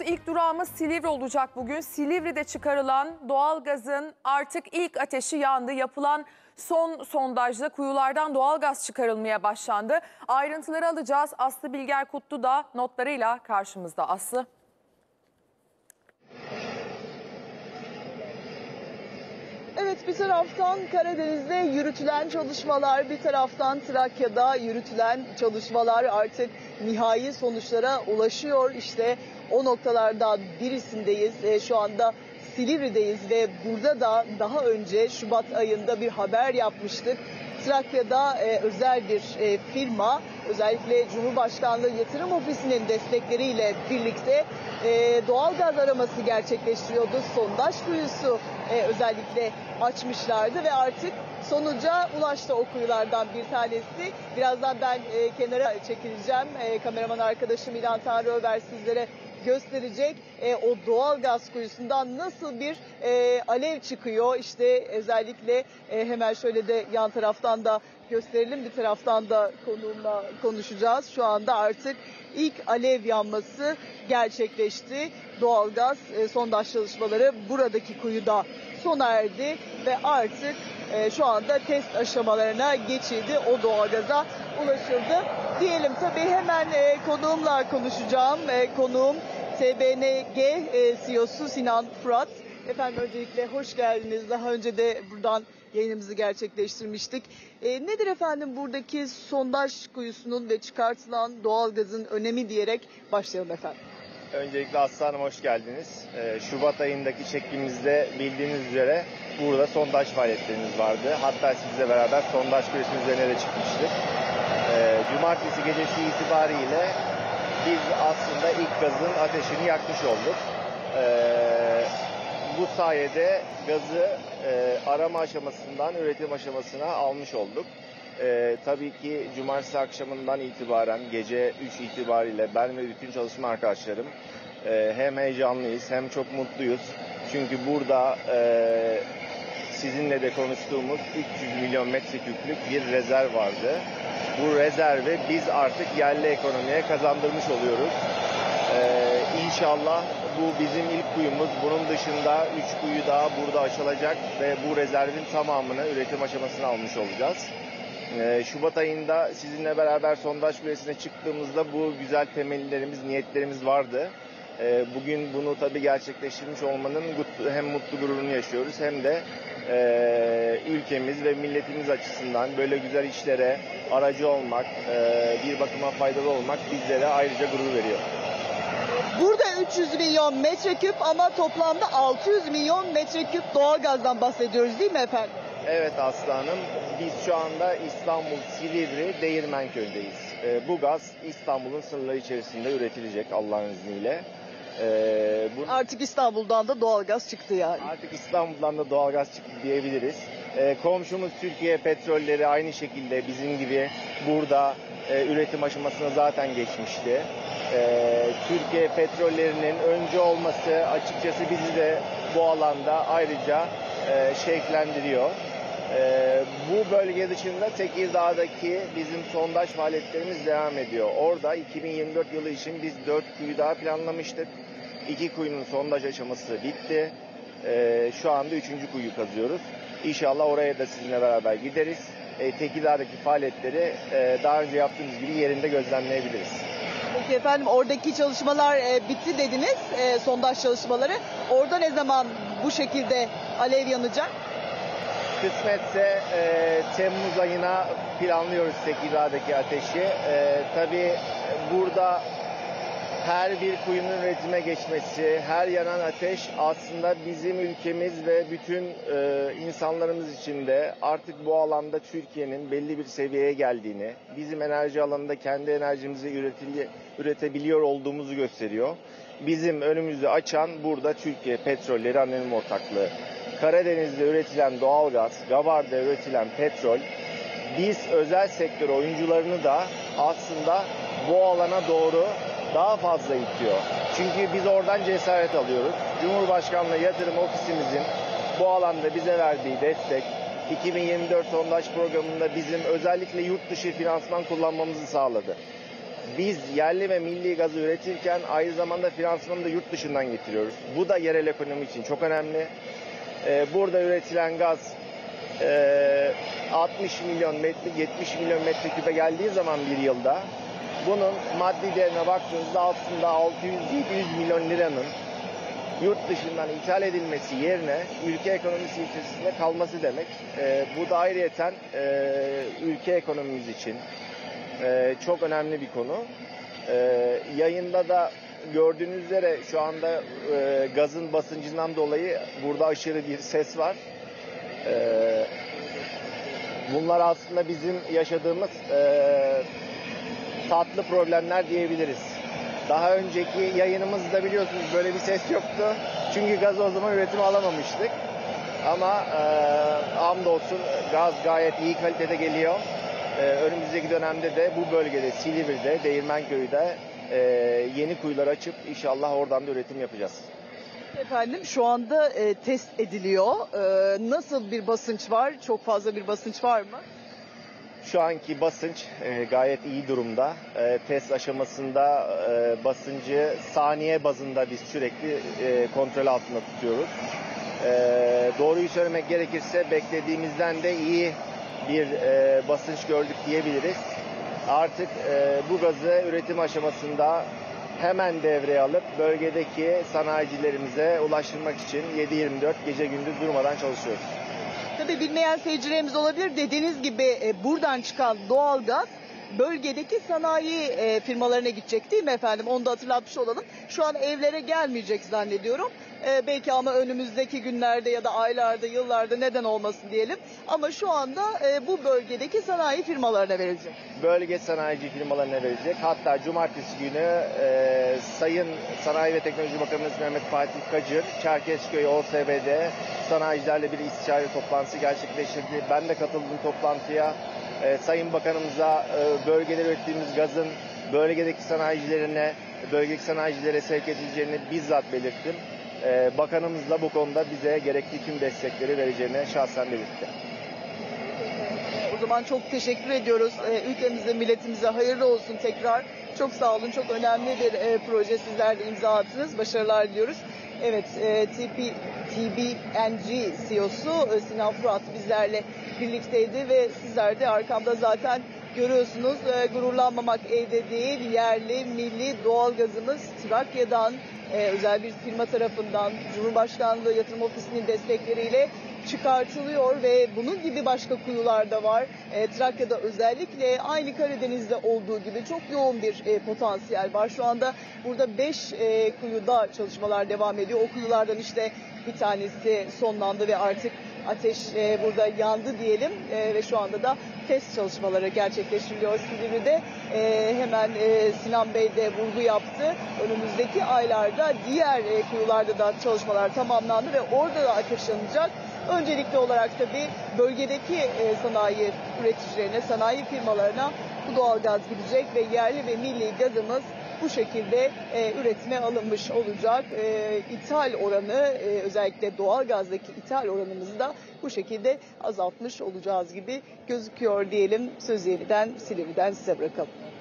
İlk durağımız Silivri olacak bugün. Silivri'de çıkarılan doğalgazın artık ilk ateşi yandı. Yapılan son sondajda kuyulardan doğalgaz çıkarılmaya başlandı. Ayrıntıları alacağız. Aslı Bilger Kutlu da notlarıyla karşımızda. Aslı. Evet, bir taraftan Karadeniz'de yürütülen çalışmalar, bir taraftan Trakya'da yürütülen çalışmalar artık nihai sonuçlara ulaşıyor. İşte o noktalardan birisindeyiz. Şu anda Silivri'deyiz ve burada da daha önce Şubat ayında bir haber yapmıştık. Trakya'da özel bir firma, özellikle Cumhurbaşkanlığı Yatırım Ofisi'nin destekleriyle birlikte doğalgaz araması gerçekleştiriyordu. Sondaj kuyusu özellikle açmışlardı ve artık sonuca ulaştı o kuyulardan bir tanesi. Birazdan ben kenara çekileceğim. Kameraman arkadaşım İlhan Tanrıöver sizlere gösterecek o doğalgaz kuyusundan nasıl bir alev çıkıyor. İşte özellikle hemen şöyle de yan taraftan da gösterelim. Bir taraftan da konuğumla konuşacağız. Şu anda artık ilk alev yanması gerçekleşti. Doğalgaz sondaj çalışmaları buradaki kuyuda sona erdi ve artık şu anda test aşamalarına geçildi. O doğalgaza ulaşıldı diyelim. Tabii hemen konuğumla konuşacağım. Konuğum TBNG CEO'su Sinan Fırat. Efendim öncelikle hoş geldiniz. Daha önce de buradan yayınımızı gerçekleştirmiştik. Nedir efendim buradaki sondaj kuyusunun ve çıkartılan doğalgazın önemi diyerek başlayalım efendim. Öncelikle Aslı Hanım hoş geldiniz. Şubat ayındaki çekimimizde bildiğiniz üzere burada sondaj faaliyetlerimiz vardı. Hatta sizle beraber sondaj kuyusunun üzerine de çıkmıştık. Cumartesi gecesi itibariyle biz aslında ilk gazın ateşini yakmış olduk. Bu sayede gazı arama aşamasından üretim aşamasına almış olduk. Tabii ki cumartesi akşamından itibaren gece 3 itibariyle ben ve bütün çalışma arkadaşlarım hem heyecanlıyız hem çok mutluyuz. Çünkü burada sizinle de konuştuğumuz 300 milyon metreküplük bir rezerv vardı. Bu rezervi biz artık yerli ekonomiye kazandırmış oluyoruz. İnşallah bu bizim ilk kuyumuz. Bunun dışında 3 kuyu daha burada açılacak ve bu rezervin tamamını üretim aşamasına almış olacağız. Şubat ayında sizinle beraber sondaj kuyusuna çıktığımızda bu güzel temellerimiz, niyetlerimiz vardı. Bugün bunu tabii gerçekleştirmiş olmanın hem mutlu gururunu yaşıyoruz hem de ülkemiz ve milletimiz açısından böyle güzel işlere aracı olmak, bir bakıma faydalı olmak bizlere ayrıca gurur veriyor. Burada 300 milyon metreküp ama toplamda 600 milyon metreküp doğalgazdan bahsediyoruz değil mi efendim? Evet Aslı Hanım, biz şu anda İstanbul Silivri Değirmenköy'deyiz. Bu gaz İstanbul'un sınırları içerisinde üretilecek Allah'ın izniyle. Artık İstanbul'dan da doğalgaz çıktı yani. Artık İstanbul'dan da doğalgaz çıktı diyebiliriz. Komşumuz Türkiye Petrolleri aynı şekilde bizim gibi burada üretim aşamasına zaten geçmişti. Türkiye Petrolleri'nin öncü olması açıkçası bizi de bu alanda ayrıca şevklendiriyor. Bu bölge dışında Tekirdağ'daki bizim sondaj faaliyetlerimiz devam ediyor. Orada 2024 yılı için biz 4 kuyu daha planlamıştık. 2 kuyunun sondaj aşaması bitti. Şu anda 3. kuyu kazıyoruz. İnşallah oraya da sizinle beraber gideriz. Tekirdağ'daki faaliyetleri daha önce yaptığımız gibi yerinde gözlemleyebiliriz. Peki efendim oradaki çalışmalar bitti dediniz. Sondaj çalışmaları. Orada ne zaman bu şekilde alev yanacak? Kısmetse Temmuz ayına planlıyoruz Tekirdağ'daki ateşi. Tabii burada her bir kuyunun üretime geçmesi, her yanan ateş aslında bizim ülkemiz ve bütün insanlarımız için de artık bu alanda Türkiye'nin belli bir seviyeye geldiğini, bizim enerji alanında kendi enerjimizi üretebiliyor olduğumuzu gösteriyor. Bizim önümüzü açan burada Türkiye Petrolleri Anonim Ortaklığı. Karadeniz'de üretilen doğalgaz, Gabar'da üretilen petrol, biz özel sektör oyuncularını da aslında bu alana doğru daha fazla itiyor. Çünkü biz oradan cesaret alıyoruz. Cumhurbaşkanlığı Yatırım Ofisimizin bu alanda bize verdiği destek, 2024 sondaj programında bizim özellikle yurt dışı finansman kullanmamızı sağladı. biz yerli ve milli gazı üretirken aynı zamanda finansmanı da yurt dışından getiriyoruz. Bu da yerel ekonomi için çok önemli. Burada üretilen gaz 60 milyon metreküp, 70 milyon metreküp'e geldiği zaman bir yılda bunun maddi değerine baktığınızda altında 600-700 milyon liranın yurt dışından ithal edilmesi yerine ülke ekonomisi içerisinde kalması demek. Bu da ayrıyeten ülke ekonomimiz için çok önemli bir konu. Yayında da gördüğünüz üzere şu anda gazın basıncından dolayı burada aşırı bir ses var. Bunlar aslında bizim yaşadığımız tatlı problemler diyebiliriz. Daha önceki yayınımızda biliyorsunuz böyle bir ses yoktu. Çünkü gaz o zaman üretimi alamamıştık. Ama hamdolsun gaz gayet iyi kalitede geliyor. Önümüzdeki dönemde de bu bölgede, Silivri'de, Değirmenköy'de yeni kuyular açıp inşallah oradan da üretim yapacağız. Efendim şu anda test ediliyor. Nasıl bir basınç var? Çok fazla bir basınç var mı? Şu anki basınç gayet iyi durumda. Test aşamasında basıncı saniye bazında biz sürekli kontrol altında tutuyoruz. Doğruyu söylemek gerekirse beklediğimizden de iyi bir basınç gördük diyebiliriz. Artık bu gazı üretim aşamasında hemen devreye alıp bölgedeki sanayicilerimize ulaştırmak için 7/24 gece gündüz durmadan çalışıyoruz. Tabii bilmeyen seyircilerimiz olabilir. Dediğiniz gibi buradan çıkan doğalgaz bölgedeki sanayi firmalarına gidecek değil mi efendim? Onu da hatırlatmış olalım. Şu an evlere gelmeyecek zannediyorum. Belki ama önümüzdeki günlerde ya da aylarda, yıllarda neden olmasın diyelim. Ama şu anda bu bölgedeki sanayi firmalarına verilecek. Bölge sanayici firmalarına verilecek. Hatta cumartesi günü Sayın Sanayi ve Teknoloji Bakanımız Mehmet Fatih Kacır, Çerkezköy OSB'de sanayicilerle bir istişare toplantısı gerçekleştirdi. Ben de katıldım toplantıya. Sayın Bakanımıza bölgede ürettiğimiz gazın bölgedeki sanayicilere sevk edileceğini bizzat belirttim. Bakanımız da bu konuda bize gerekli tüm destekleri vereceğini şahsen belirtti. O zaman çok teşekkür ediyoruz. Ülkemize, milletimize hayırlı olsun tekrar. Çok sağ olun. Çok önemli bir proje. Sizler de imza attınız. Başarılar diliyoruz. Evet, TBNG CEO'su Sinan Fırat bizlerle birlikteydi ve sizler de arkamda zaten görüyorsunuz. Gururlanmamak elde değil. Yerli, milli doğalgazımız Trakya'dan özel bir firma tarafından Cumhurbaşkanlığı Yatırım Ofisi'nin destekleriyle çıkartılıyor ve bunun gibi başka kuyular da var. Trakya'da özellikle aynı Karadeniz'de olduğu gibi çok yoğun bir potansiyel var. Şu anda burada 5 kuyuda çalışmalar devam ediyor. O kuyulardan işte bir tanesi sonlandı ve artık ateş burada yandı diyelim ve şu anda da test çalışmaları gerçekleştiriliyor. Silivri'de hemen Sinan Bey de vurgu yaptı. Önümüzdeki aylarda diğer kuyularda da çalışmalar tamamlandı ve orada da ateş yanacak. Öncelikli olarak tabii bölgedeki sanayi üreticilerine, sanayi firmalarına bu doğalgaz gidecek ve yerli ve milli gazımız bu şekilde üretime alınmış olacak. İthal oranı özellikle doğalgazdaki ithal oranımızı da bu şekilde azaltmış olacağız gibi gözüküyor diyelim. Sözü yeniden Silivri'den size bırakalım.